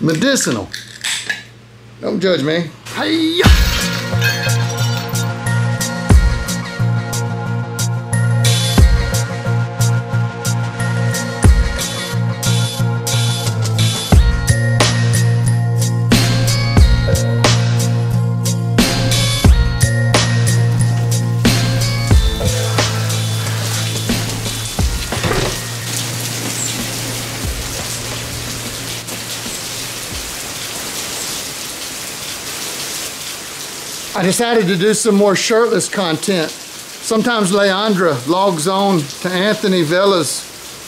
It's medicinal. Don't judge me. Hiya! I decided to do some more shirtless content. Sometimes Leandra logs on to Anthony Vela's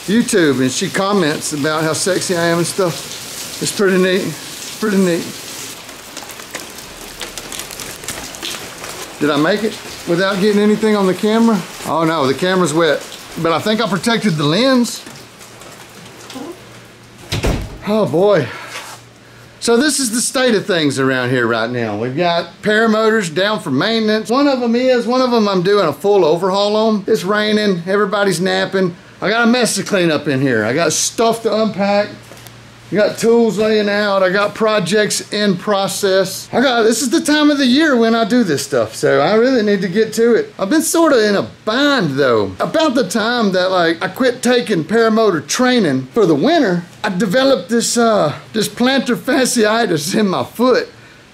YouTube and she comments about how sexy I am and stuff. It's pretty neat. It's pretty neat. Did I make it without getting anything on the camera? Oh no, the camera's wet. But I think I protected the lens. Oh boy. So this is the state of things around here right now. We've got paramotors down for maintenance. One of them I'm doing a full overhaul on. It's raining, everybody's napping. I got a mess to clean up in here. I got stuff to unpack. I got tools laying out. I got projects in process. This is the time of the year when I do this stuff, so I really need to get to it. I've been sort of in a bind though. About the time that I quit taking paramotor training for the winter, I developed this plantar fasciitis in my foot,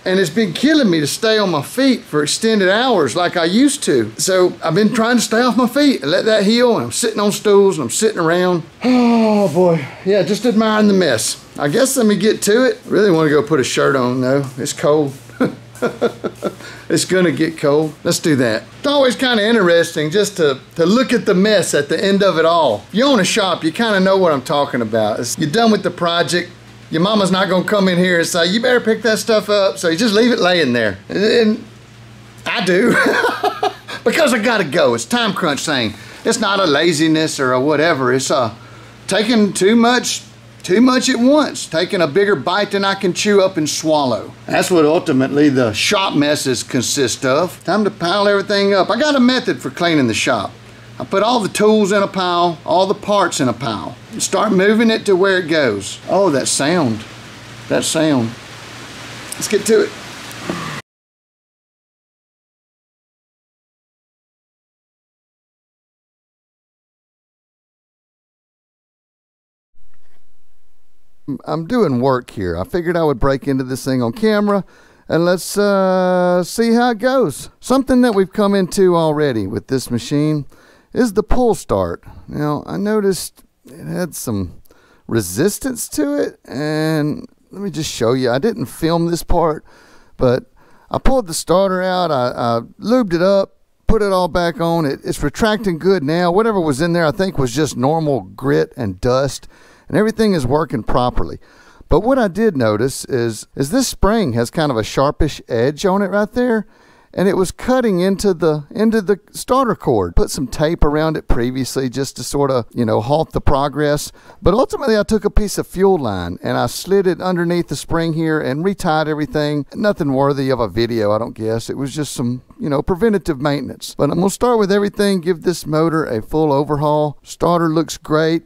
and it's been killing me to stay on my feet for extended hours like I used to. So I've been trying to stay off my feet and let that heal, and I'm sitting on stools and I'm sitting around. Oh boy, yeah, just admiring the mess. I guess let me get to it. I really want to go put a shirt on though, it's cold. It's gonna get cold. Let's do that. It's always kind of interesting just to look at the mess at the end of it all. If you own a shop, you kind of know what I'm talking about. You're done with the project. Your mama's not gonna come in here and say, you better pick that stuff up. So you just leave it laying there. And I do. Because I gotta go. It's time crunch thing. It's not a laziness or a whatever. It's taking too much at once, taking a bigger bite than I can chew up and swallow. That's what ultimately the shop messes consist of. Time to pile everything up. I got a method for cleaning the shop. I put all the tools in a pile, all the parts in a pile, and start moving it to where it goes. Oh, that sound. That sound. Let's get to it. I'm doing work here. I figured I would break into this thing on camera, and let's see how it goes. Something that we've come into already with this machine is the pull start. Now, I noticed it had some resistance to it, and let me just show you. I didn't film this part, but I pulled the starter out. I lubed it up, put it all back on. It's retracting good now. Whatever was in there I think was just normal grit and dust, and everything is working properly. But what I did notice is this spring has kind of a sharpish edge on it right there, and it was cutting into the starter cord. Put some tape around it previously just to sort of, you know, halt the progress. But ultimately I took a piece of fuel line and I slid it underneath the spring here and retied everything. Nothing worthy of a video, I don't guess. It was just some, you know, preventative maintenance. But I'm gonna start with everything, give this motor a full overhaul. Starter looks great.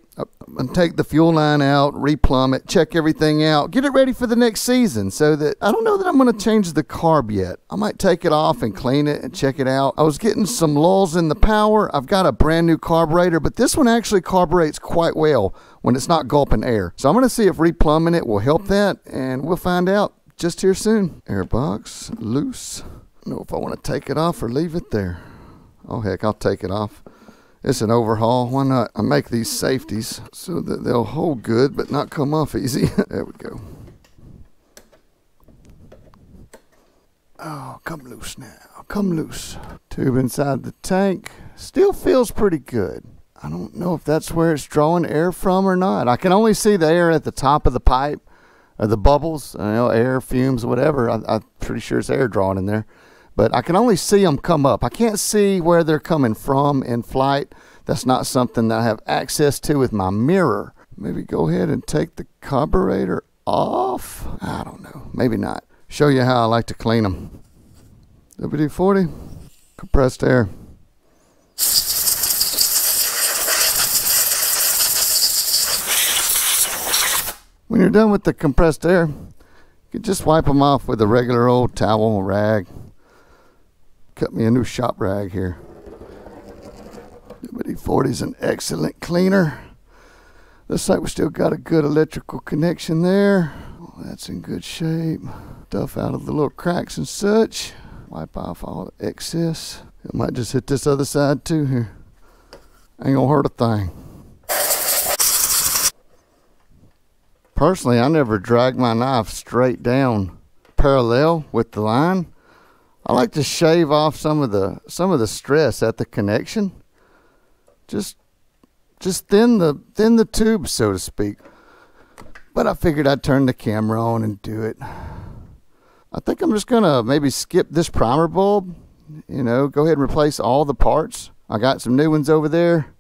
I'm gonna take the fuel line out, replumb it, check everything out, get it ready for the next season. So that, I don't know that I'm gonna change the carb yet. I might take it off and clean it and check it out. I was getting some lulls in the power. I've got a brand new carburetor, but this one actually carburetes quite well when it's not gulping air. So I'm gonna see if replumbing it will help that, and we'll find out just here soon. Airbox loose. I don't know if I wanna take it off or leave it there. Oh heck, I'll take it off. It's an overhaul, why not? I make these safeties so that they'll hold good but not come off easy. There we go. Oh, come loose now, come loose. Tube inside the tank, still feels pretty good. I don't know if that's where it's drawing air from or not. I can only see the air at the top of the pipe, or the bubbles, you know, air, fumes, whatever. I'm pretty sure it's air drawn in there. But I can only see them come up. I can't see where they're coming from in flight. That's not something that I have access to with my mirror. Maybe go ahead and take the carburetor off. I don't know, maybe not. Show you how I like to clean them. WD-40, compressed air. When you're done with the compressed air, you can just wipe them off with a regular old towel rag. Cut me a new shop rag here. WD-40 is an excellent cleaner. Looks like we still got a good electrical connection there. Oh, that's in good shape. Stuff out of the little cracks and such. Wipe off all the excess. It might just hit this other side too here. Ain't gonna hurt a thing. Personally, I never drag my knife straight down parallel with the line. I like to shave off some of the stress at the connection. Just thin the tube, so to speak. But I figured I'd turn the camera on and do it. I think I'm just gonna maybe skip this primer bulb. You know, go ahead and replace all the parts. I got some new ones over there.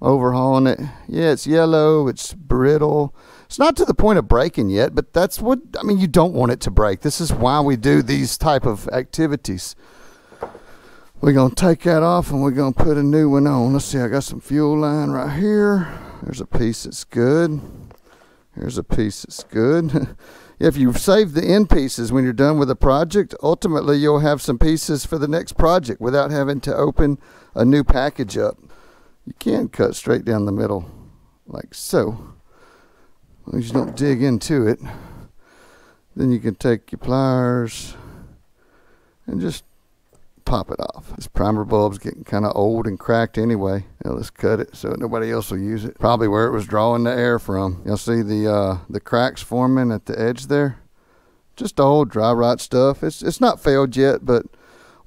Overhauling it. Yeah, it's yellow, it's brittle. It's not to the point of breaking yet, but that's what, I mean, you don't want it to break. This is why we do these type of activities. We're gonna take that off and we're gonna put a new one on. Let's see, I got some fuel line right here. There's a piece that's good. Here's a piece that's good. If you save the end pieces when you're done with a project, ultimately you'll have some pieces for the next project without having to open a new package up. You can cut straight down the middle like so. As long as you don't dig into it. Then you can take your pliers and just pop it off. This primer bulb's getting kind of old and cracked anyway. Now let's cut it so nobody else will use it. Probably where it was drawing the air from. You'll see the cracks forming at the edge there. Just the old dry rot stuff. It's not failed yet, but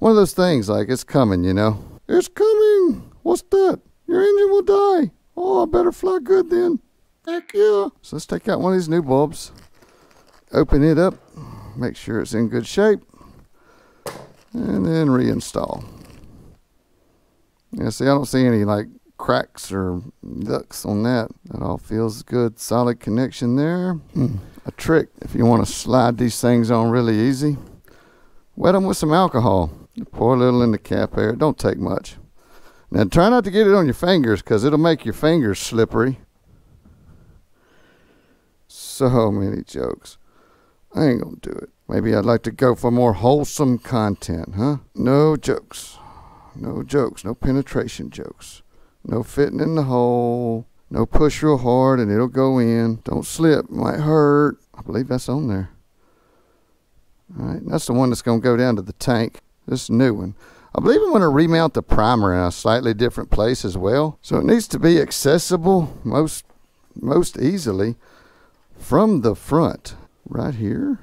one of those things, like, it's coming, you know. It's coming! What's that? Your engine will die. Oh, I better fly good then. Heck yeah! So let's take out one of these new bulbs. Open it up. Make sure it's in good shape. And then reinstall. Yeah, see, I don't see any like cracks or ducts on that. That all feels good, solid connection there. A trick, if you want to slide these things on really easy, wet them with some alcohol. Pour a little in the cap air, it don't take much. Now try not to get it on your fingers because it'll make your fingers slippery. So many jokes. I ain't gonna do it. Maybe I'd like to go for more wholesome content, huh? No jokes. No jokes. No penetration jokes. No fitting in the hole. No push real hard and it'll go in. Don't slip. Might hurt. I believe that's on there. All right. That's the one that's going to go down to the tank. This new one. I believe I'm going to remount the primer in a slightly different place as well. So it needs to be accessible most easily from the front. Right here.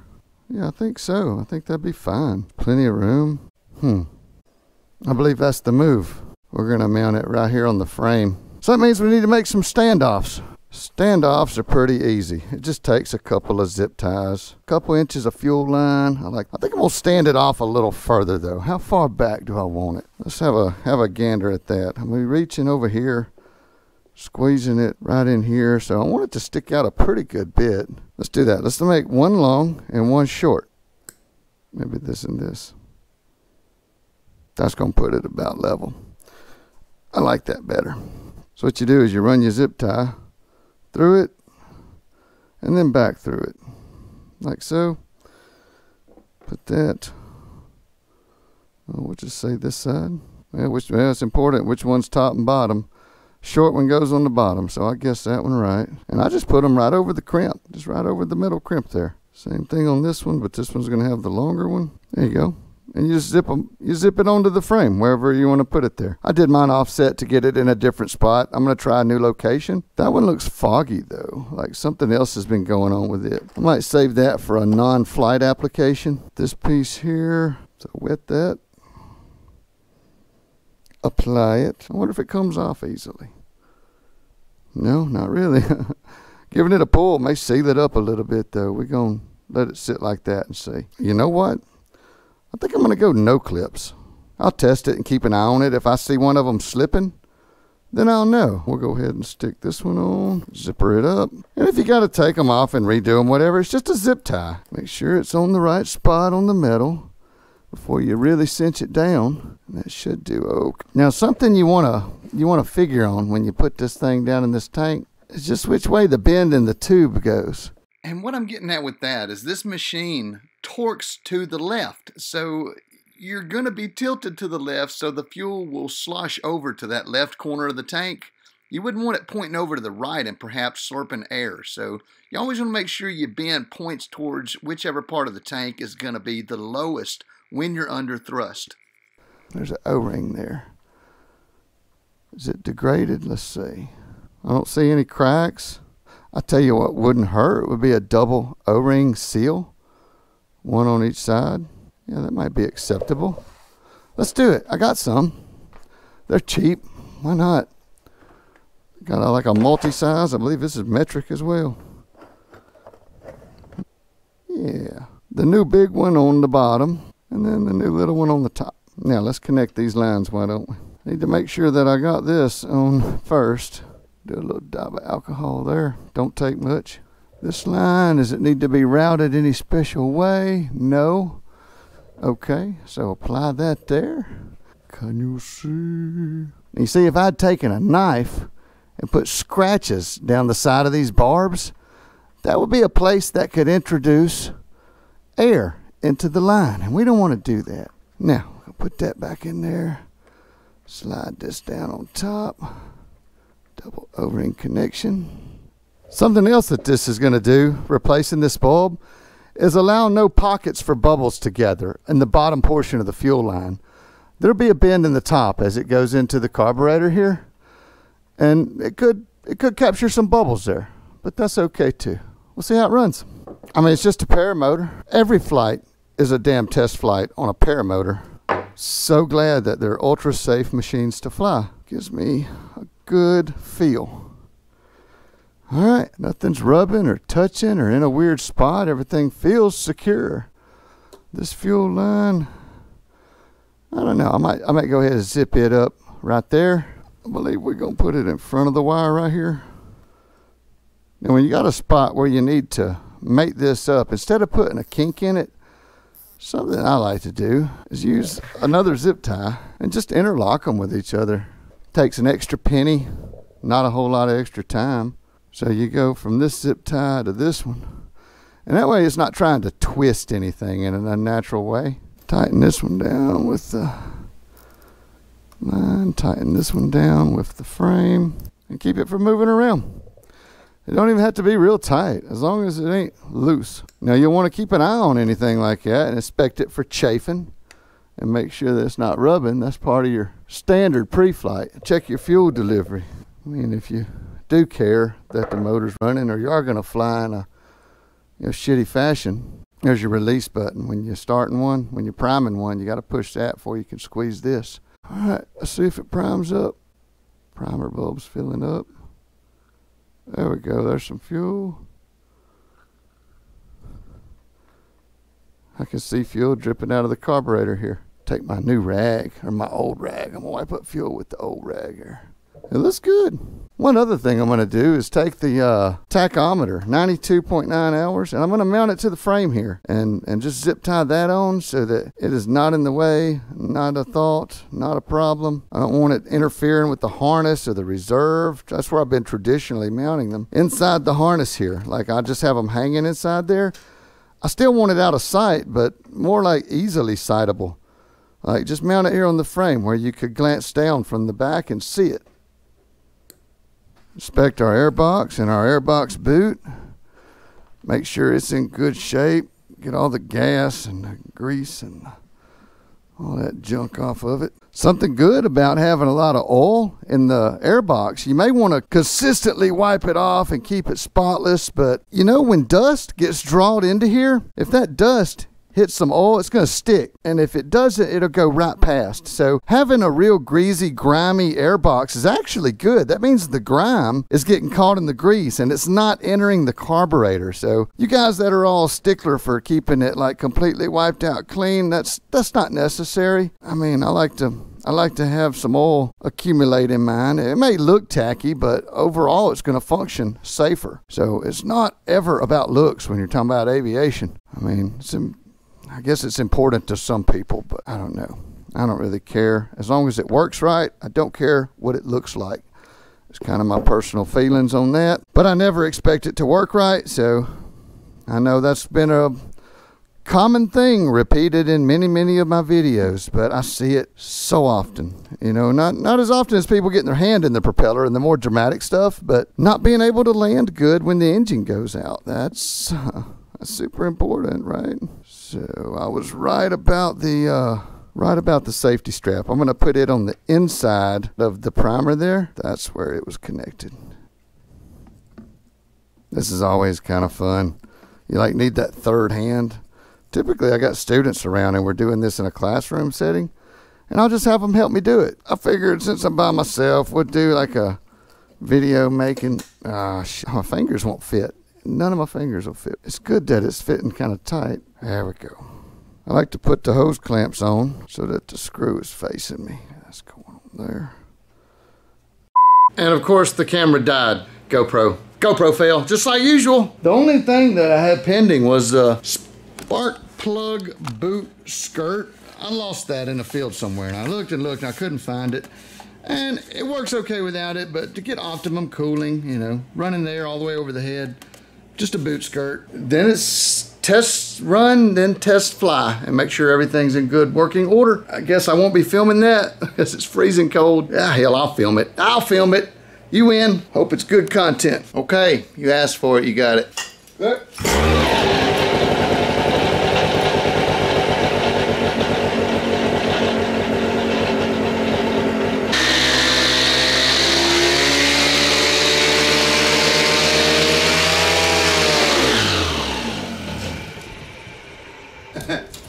Yeah, I think so. I think that'd be fine. Plenty of room. I believe that's the move. We're going to mount it right here on the frame. So that means we need to make some standoffs. Standoffs are pretty easy. It just takes a couple of zip ties, a couple inches of fuel line. I think I'm going to stand it off a little further though. How far back do I want it? Let's have a gander at that. I'm going to be reaching over here, squeezing it right in here. So I want it to stick out a pretty good bit. Let's do that. Let's make one long and one short. Maybe this and this. That's going to put it about level. I like that better. So what you do is you run your zip tie through it and then back through it. Like so. Put that. We'll just say this side. Well, it's important which one's top and bottom. Short one goes on the bottom, so I guess that one right. And I just put them right over the crimp, just right over the middle crimp there. Same thing on this one, but this one's going to have the longer one. There you go. And you just zip it onto the frame, wherever you want to put it there. I did mine offset to get it in a different spot. I'm going to try a new location. That one looks foggy, though. Like something else has been going on with it. I might save that for a non-flight application. This piece here, so wet that. Apply it. I wonder if it comes off easily. No, not really. Giving it a pull may seal it up a little bit though. We're going to let it sit like that and see. You know what? I think I'm going to go no clips. I'll test it and keep an eye on it. If I see one of them slipping, then I'll know. We'll go ahead and stick this one on, zipper it up. And if you got to take them off and redo them, whatever, it's just a zip tie. Make sure it's on the right spot on the metal before you really cinch it down. That should do okay. Now something you want to figure on when you put this thing down in this tank is just which way the bend in the tube goes. And what I'm getting at with that is this machine torques to the left. So you're going to be tilted to the left, so the fuel will slosh over to that left corner of the tank. You wouldn't want it pointing over to the right and perhaps slurping air. So you always want to make sure your bend points towards whichever part of the tank is going to be the lowest when you're under thrust. There's an O-ring there. Is it degraded? Let's see. I don't see any cracks. I tell you what wouldn't hurt. It would be a double O-ring seal. One on each side. Yeah, that might be acceptable. Let's do it. I got some. They're cheap. Why not? Got like a multi-size. I believe this is metric as well. Yeah. The new big one on the bottom. And then the new little one on the top. Now let's connect these lines, why don't we? Need to make sure that I got this on first. Do a little dab of alcohol there. Don't take much. This line, does it need to be routed any special way? No. Okay, so apply that there. Can you see? You see, if I'd taken a knife and put scratches down the side of these barbs, that would be a place that could introduce air into the line. And we don't want to do that. Now, put that back in there. Slide this down on top. Double O-ring connection. Something else that this is going to do, replacing this bulb, is allow no pockets for bubbles to gather in the bottom portion of the fuel line. There'll be a bend in the top as it goes into the carburetor here, and it could capture some bubbles there, but that's okay too. We'll see how it runs. I mean, it's just a paramotor. Every flight is a damn test flight on a paramotor. So glad that they're ultra safe machines to fly. Gives me a good feel. All right, nothing's rubbing or touching or in a weird spot. Everything feels secure. This fuel line, I don't know. I might go ahead and zip it up right there. I believe we're gonna put it in front of the wire right here. Now, when you got a spot where you need to mate this up, instead of putting a kink in it, something I like to do is use another zip tie and just interlock them with each other. Takes an extra penny, not a whole lot of extra time. So you go from this zip tie to this one. And that way it's not trying to twist anything in an unnatural way. Tighten this one down with the line, tighten this one down with the frame, and keep it from moving around. It don't even have to be real tight, as long as it ain't loose. Now you'll want to keep an eye on anything like that and inspect it for chafing and make sure that it's not rubbing. That's part of your standard pre-flight. Check your fuel delivery. I mean, if you do care that the motor's running or you are going to fly in a shitty fashion, there's your release button. When you're starting one, when you're priming one, you got to push that before you can squeeze this. All right, let's see if it primes up. Primer bulb's filling up. There we go, there's some fuel. I can see fuel dripping out of the carburetor here. Take my new rag, or my old rag. I'm gonna wipe up fuel with the old rag here. It looks good. One other thing I'm gonna do is take the tachometer, 92.9 hours, and I'm gonna mount it to the frame here and just zip tie that on so that it is not in the way, not a thought, not a problem. I don't want it interfering with the harness or the reserve. That's where I've been traditionally mounting them. Inside the harness here, like I just have them hanging inside there. I still want it out of sight, but more like easily sightable. Like just mount it here on the frame where you could glance down from the back and see it. Inspect our air box and our air box boot. Make sure it's in good shape. Get all the gas and the grease and all that junk off of it. Something good about having a lot of oil in the air box, you may want to consistently wipe it off and keep it spotless, but you know, when dust gets drawn into here, if that dust hits some oil, it's going to stick, and if it doesn't, it'll go right past. So having a real greasy, grimy air box is actually good. That means the grime is getting caught in the grease and it's not entering the carburetor. So you guys that are all stickler for keeping it like completely wiped out clean, that's not necessary. I mean, I like to have some oil accumulate in mine. It may look tacky, but overall it's going to function safer. So it's not ever about looks when you're talking about aviation. I mean, I guess it's important to some people, but I don't know. I don't really care. As long as it works right, I don't care what it looks like. It's kind of my personal feelings on that. But I never expect it to work right, so I know that's been a common thing repeated in many of my videos, but I see it so often, you know, not as often as people getting their hand in the propeller and the more dramatic stuff, but not being able to land good when the engine goes out. That's super important, right? So I was right about the safety strap. I'm going to put it on the inside of the primer there. That's where it was connected. This is always kind of fun. You like need that third hand. Typically, I got students around and we're doing this in a classroom setting, and I'll just have them help me do it. I figured since I'm by myself, we'll do like a video making. My fingers won't fit. None of my fingers will fit. It's good that it's fitting kind of tight. There we go. I like to put the hose clamps on so that the screw is facing me. That's going on there. And of course, the camera died. GoPro fell, just like usual. The only thing that I had pending was the spark plug boot skirt. I lost that in a field somewhere, and I looked and looked and I couldn't find it. And it works okay without it, but to get optimum cooling, you know, running there all the way over the head, just a boot skirt. Then it's test run, then test fly, and make sure everything's in good working order. I guess I won't be filming that because it's freezing cold. Ah, hell, I'll film it. I'll film it. You win. Hope it's good content. Okay, you asked for it, you got it. Good.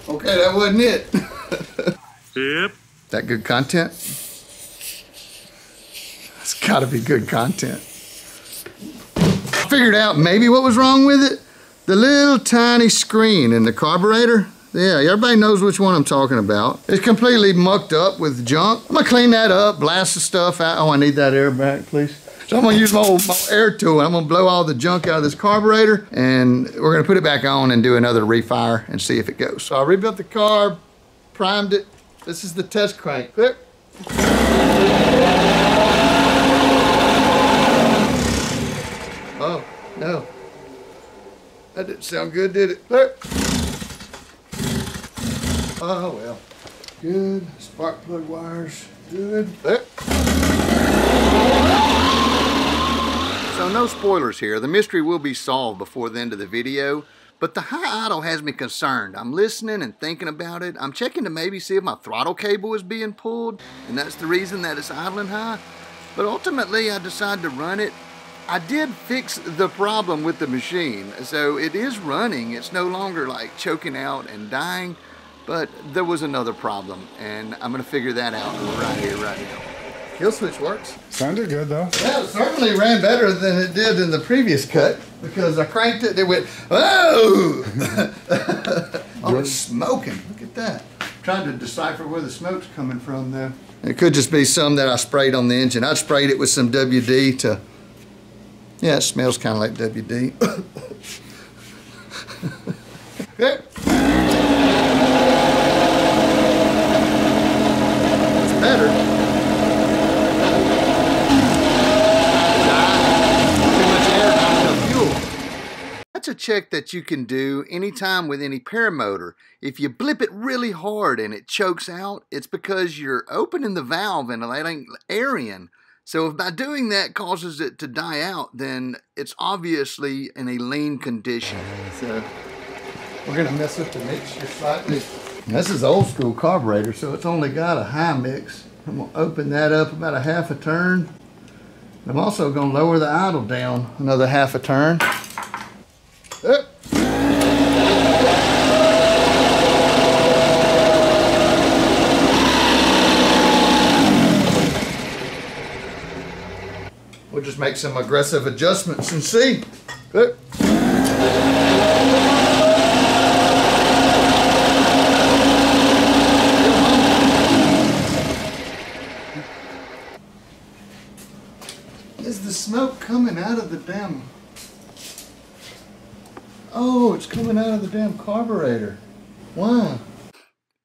Okay, that wasn't it. Yep. That good content? It's gotta be good content. I figured out maybe what was wrong with it. The little tiny screen in the carburetor. Yeah, everybody knows which one I'm talking about. It's completely mucked up with junk. I'm gonna clean that up, blast the stuff out. Oh, I need that air back, please. So I'm gonna use my air tool. I'm gonna blow all the junk out of this carburetor, and we're gonna put it back on and do another refire and see if it goes. So I rebuilt the carb, primed it. This is the test crank. Click. Oh, no. That didn't sound good, did it? There. Oh, well. Good. Spark plug wires. Good. There. So no spoilers here. The mystery will be solved before the end of the video, but the high idle has me concerned. I'm listening and thinking about it. I'm checking to maybe see if my throttle cable is being pulled, and that's the reason that it's idling high. But ultimately, I decide to run it. I did fix the problem with the machine, so it is running. It's no longer like choking out and dying, but there was another problem, and I'm gonna figure that out right here, right now. Kill switch works. Sounded good though. Yeah, it certainly ran better than it did in the previous cut because I cranked it, it went, whoa! Oh, it's smoking, look at that. I'm trying to decipher where the smoke's coming from though. It could just be some that I sprayed on the engine. I sprayed it with some WD to. Yeah, it smells kind of like WD. Okay. It's better. Too much air, not enough fuel. That's a check that you can do anytime with any paramotor. If you blip it really hard and it chokes out, it's because you're opening the valve and it ain't air in. So if by doing that causes it to die out, then it's obviously in a lean condition. So we're gonna mess with the mixture slightly. This is old school carburetor, so it's only got a high mix. I'm gonna open that up about a half a turn. I'm also gonna lower the idle down another half a turn. Up. We'll just make some aggressive adjustments and see. Good. Is the smoke coming out of the damn... Oh, it's coming out of the damn carburetor. Wow.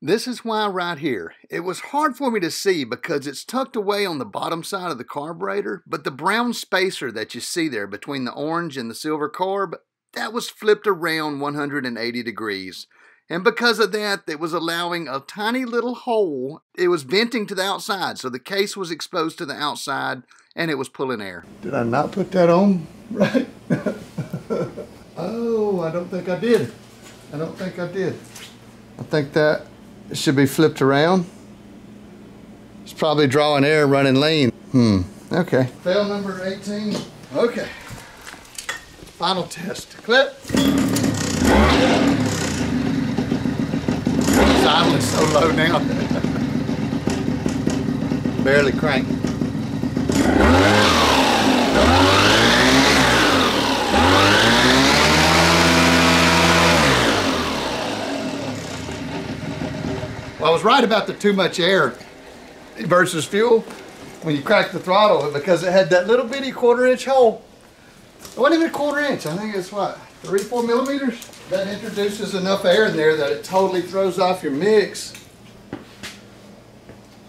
This is why right here. It was hard for me to see because it's tucked away on the bottom side of the carburetor, but the brown spacer that you see there between the orange and the silver carb, that was flipped around 180 degrees. And because of that, it was allowing a tiny little hole. It was venting to the outside, so the case was exposed to the outside, and it was pulling air. Did I not put that on right? Oh, I don't think I did. I don't think I did. I think that should be flipped around. It's probably drawing air and running lean. Okay. Fail number 18. Okay. Final test. Clip. This idle is so low now. Barely crank. Well, I was right about the too much air versus fuel when you crack the throttle, because it had that little bitty quarter-inch hole. It wasn't even a quarter-inch. I think it's, what, 3 or 4 millimeters? That introduces enough air in there that it totally throws off your mix.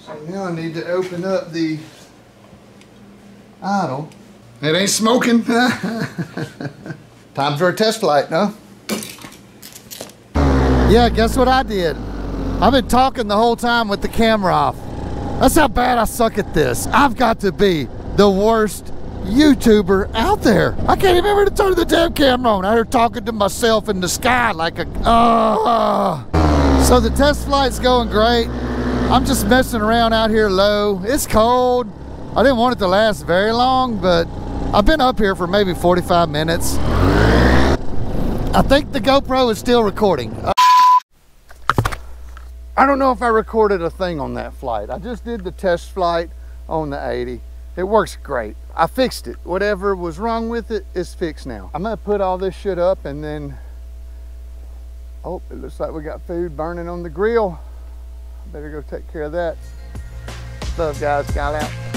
So now I need to open up the idle. It ain't smoking. Time for a test flight, no? Yeah, guess what I did? I've been talking the whole time with the camera off. That's how bad I suck at this. I've got to be the worst YouTuber out there. I can't even remember to turn the damn camera on. I heard talking to myself in the sky like a, So the test flight's going great. I'm just messing around out here low. It's cold. I didn't want it to last very long, but I've been up here for maybe 45 minutes. I think the GoPro is still recording. I don't know if I recorded a thing on that flight. I just did the test flight on the 80. It works great. I fixed it. Whatever was wrong with it is fixed now. I'm gonna put all this shit up and then, oh, it looks like we got food burning on the grill. Better go take care of that. Love, guys. Got out.